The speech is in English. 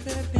step in.